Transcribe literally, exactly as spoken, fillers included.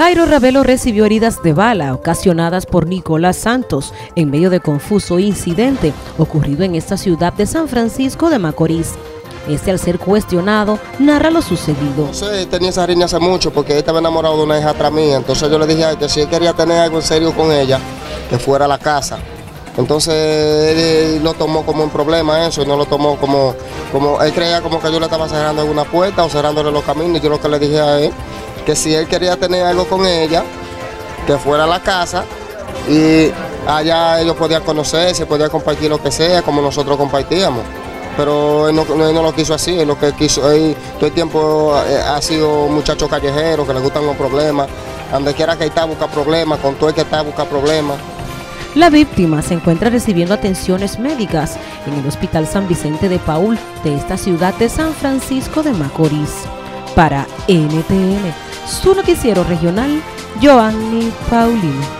Jairo Ravelo recibió heridas de bala ocasionadas por Nicolás Santos en medio de confuso incidente ocurrido en esta ciudad de San Francisco de Macorís. Este, al ser cuestionado, narra lo sucedido. No sé, tenía esa riña hace mucho porque él estaba enamorado de una hijastra mía. Entonces yo le dije a él que si él quería tener algo en serio con ella, que fuera a la casa. Entonces él lo tomó como un problema eso, y no lo tomó como, como... él creía como que yo le estaba cerrando alguna puerta o cerrándole los caminos. Y yo lo que le dije a él, que si él quería tener algo con ella, que fuera a la casa y allá ellos podían conocerse, podían compartir lo que sea, como nosotros compartíamos. Pero él no, él no lo quiso así, él lo que quiso, él todo el tiempo ha sido muchacho callejero, que le gustan los problemas, donde quiera que está busca problemas, con todo el que está busca problemas. La víctima se encuentra recibiendo atenciones médicas en el Hospital San Vicente de Paul de esta ciudad de San Francisco de Macorís. Para N T N, su noticiero regional, Joanny Paulino.